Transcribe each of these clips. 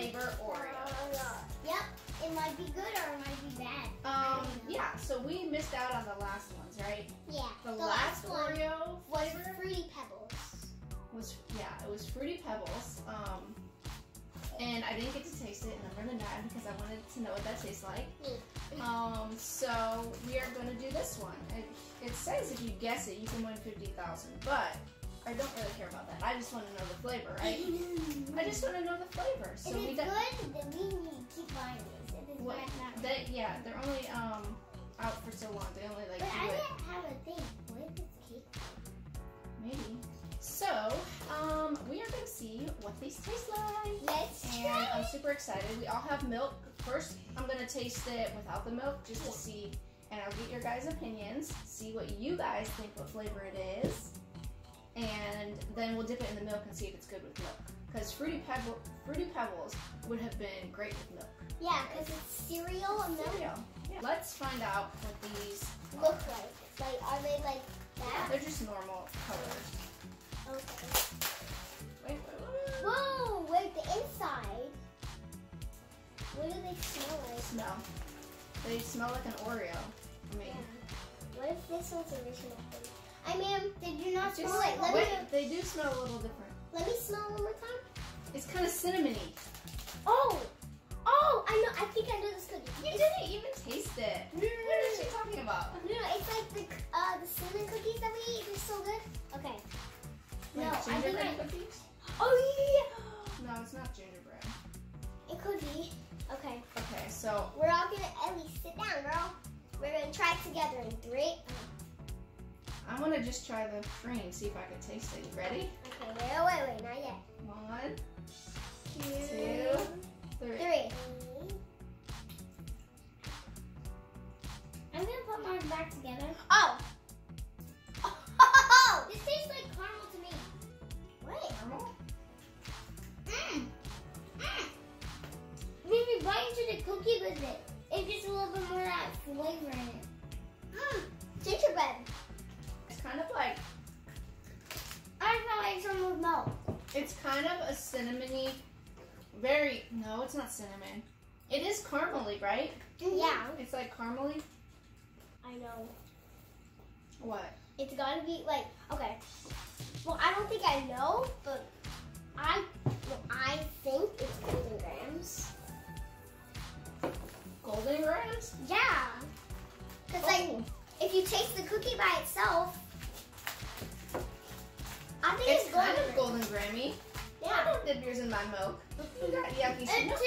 flavor Oreos. Yep, it might be good or it might be bad. Yeah, so we missed out on the last ones, right? Yeah. The last Oreo flavor was Fruity Pebbles. It was Fruity Pebbles. And I didn't get to taste it, and I'm really mad because I wanted to know what that tastes like. So we are going to do this one. It says if you guess it, you can win $50,000, but I don't really care about that. I just want to know the flavor, right? I just want to know the flavor. So if it's good, then we need to keep buying these. If it's bad, not good. Yeah, they're only out for so long. They only like. But I didn't have a thing. What if it's cake? Maybe. So, we are going to see what these taste like. Let's try it. I'm super excited. We all have milk. First, I'm going to taste it without the milk just to see, and I'll get your guys' opinions, see what you guys think what flavor it is, and then we'll dip it in the milk and see if it's good with milk. Because Fruity Pebbles would have been great with milk. Yeah, because it's cereal and milk. Yeah. Let's find out what these look like. Are they like that? Yeah, they're just normal colors. Okay. Wait. Whoa, wait, the inside. What do they smell like? They smell like an Oreo. I mean. Yeah. What if this one's original? I mean, they do not smell it. They do smell a little different. Let me smell one more time. It's kind of cinnamony. Oh, I know. I think I know this cookie. You didn't even taste it. Mm. What is she talking about? No, it's like the cinnamon cookies that we eat. They're so good. Okay. Like no, gingerbread cookies? Oh yeah! No, it's not gingerbread. It could be. Okay. Okay, so we're all gonna sit down, girl. We're gonna try it together in three. I wanna just try the cream, see if I can taste it. You ready? Okay, wait, not yet. 1, 2, 3. I'm gonna put mine back together. Oh! This tastes like caramel to me. What? Caramel? Maybe bite into the cookie with it. It gets a little bit more of that flavor in it. Gingerbread. It's kind of like... I felt like some with milk. It's kind of a cinnamony... No, it's not cinnamon. It is caramely, right? Yeah. It's like caramely. I know. What? It's gotta be like, okay. Well, I don't think I know, but I think it's Golden Grahams. Golden Grahams? Yeah. Because like, if you taste the cookie by itself, I think it's kind of Golden Grammy. Yeah. I don't dip yours in my milk. You got yucky milk.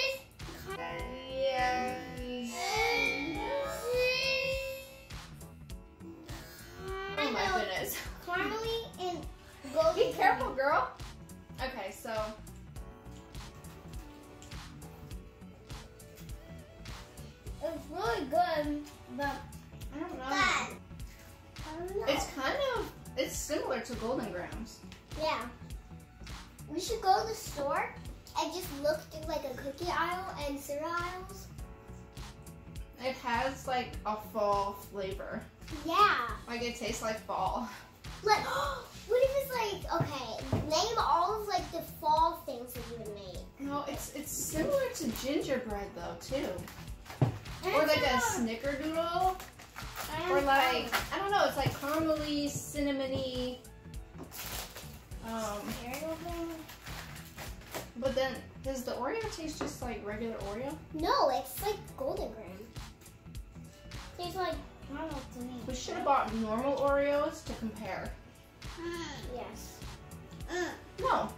Oh my goodness. Caramely and golden. Be careful, girl. Okay, so. It's really good, but I don't know. Bad. I don't know. It's kind of, it's similar to Golden Grahams. Yeah. We should go to the store and just look through like a cookie aisle and cereal aisles. It has like a fall flavor. Yeah. Like it tastes like fall. Like, what if it's like, okay, name all of like the fall things that you would make. No, it's similar to gingerbread though too. Or like a snickerdoodle. Or like, I don't know, it's like caramely, cinnamony. But then, does the Oreo taste just like regular Oreo? No, it's like Golden Graham. Tastes like normal to me. We should have bought normal Oreos to compare. Yes. No,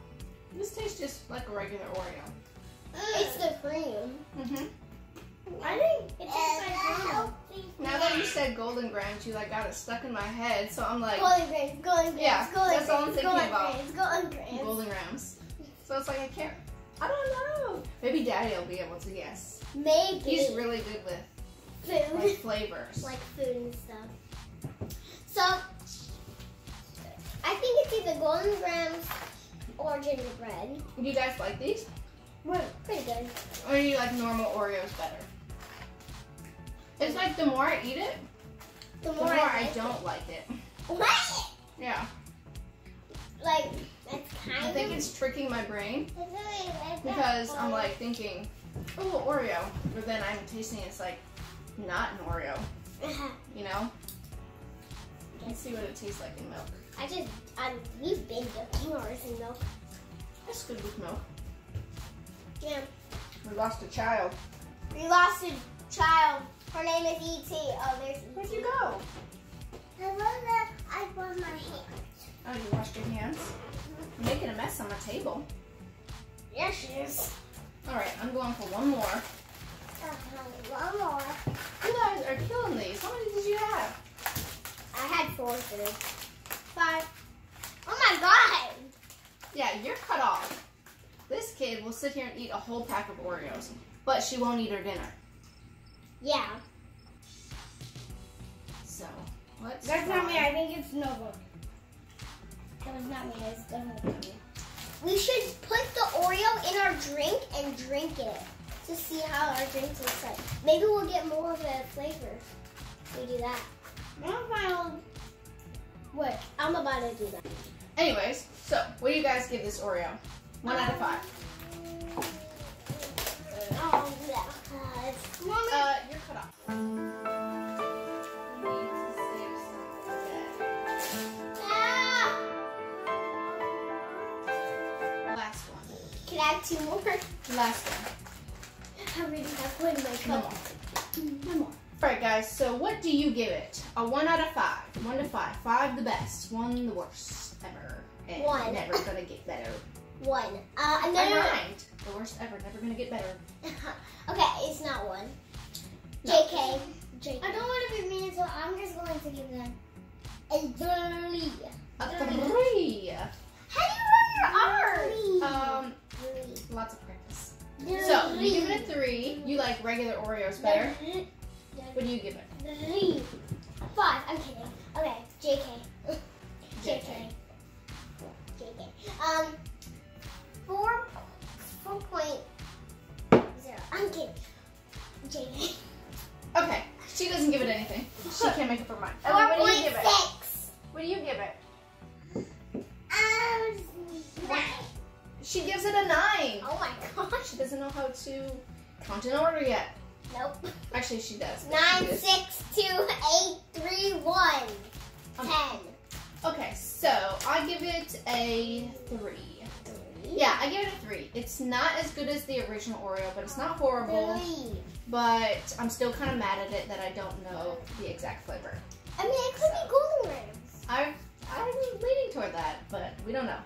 this tastes just like a regular Oreo. It's the cream. I think it tastes like cream. Now that you said Golden Grahams, you like got it stuck in my head, so I'm like Golden Grahams. That's all I'm thinking about. Golden Grahams. So it's like I can't. I don't know. Maybe Daddy will be able to guess. Maybe he's really good with food, like flavors, like food and stuff. So I think it's either Golden Grahams or gingerbread. You guys like these? Pretty good. Or you like normal Oreos better? It's like the more I eat it, the more I don't like it. What? Yeah. like, it's kind of... I think it's tricking my brain because I'm like thinking, oh, Oreo, but then I'm tasting it's like not an Oreo, you know? Let's see what it tastes like in milk. We've been dipping ours in milk. That's good with milk. Yeah. We lost a child. We lost a child. Her name is E.T. Oh, there's E.T. Where'd you go? I washed my hands. Oh, you washed your hands? You're making a mess on my table. Yeah, she is. All right, I'm going for one more. One more. You guys are killing these. How many did you have? I had 4, 3, 5. Oh my God! Yeah, you're cut off. This kid will sit here and eat a whole pack of Oreos, but she won't eat her dinner. Yeah. So, let's not me. I think it's Nova. That was not me. It's definitely not me. We should put the Oreo in our drink and drink it to see how our drink tastes like. Maybe we'll get more of a flavor if we do that. What? I'm about to do that. Anyways, so what do you guys give this Oreo? 1 out of 5. Oh yeah. You're cut off. We need to save some for that. Ah! Last one. Can I have 2 more? Last one. I already have 1 in my cup. No more. Alright guys, so what do you give it? A 1 out of 5. 1 to 5. 5 the best. 1 the worst ever. And 1. Never gonna get better. 1. Never mind. The worst ever. Never gonna get better. Okay, it's not 1. No. JK. I don't want to be mean, so I'm just going to give them a 3. A 3. How do you run your R? 3. Lots of practice. 3. So you give it a 3. You like regular Oreos better. What do you give it? 3. 5. I'm kidding. Okay, JK. JK. 4.0. I'm kidding. JK. Okay, she doesn't give it anything. She can't make up her mind. What do you give it? 6. What do you give it? 9. She gives it a 9. Oh my gosh. She doesn't know how to count in order yet. Nope. Actually, she does. 9, 6, 2, 8, 3, 1. 10. Okay, so I give it a 3. Yeah, I give it a 3. It's not as good as the original Oreo, but it's not horrible. 3. But I'm still kind of mad at it that I don't know the exact flavor. I mean, it could be Golden Grahams. I'm leaning toward that, but we don't know.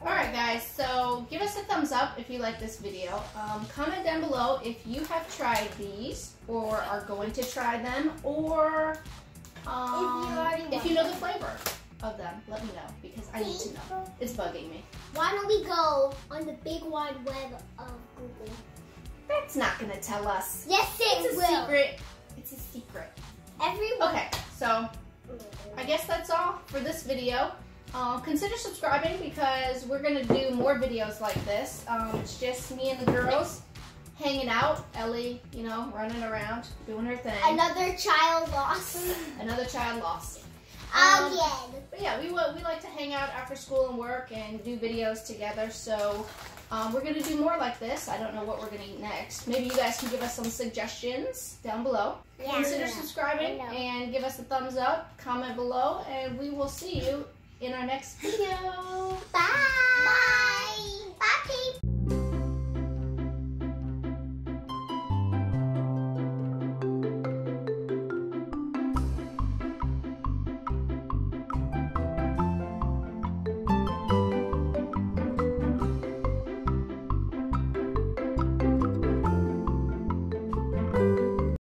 Alright guys, so give us a thumbs up if you like this video. Comment down below if you have tried these or are going to try them, or if you know the flavor of them, let me know, because I need to know. It's bugging me. Why don't we go on the big wide web of Google? That's not going to tell us. Yes, it's a secret. It's a secret. Everyone. Okay, so I guess that's all for this video. Consider subscribing because we're going to do more videos like this. It's just me and the girls hanging out. Ellie, you know, running around, doing her thing. Another child lost. Another child lost. Again. But yeah, we like to hang out after school and work and do videos together, so we're going to do more like this. I don't know what we're going to eat next. Maybe you guys can give us some suggestions down below. Yeah, consider subscribing and give us a thumbs up, comment below, and we will see you in our next video. Bye! Bye!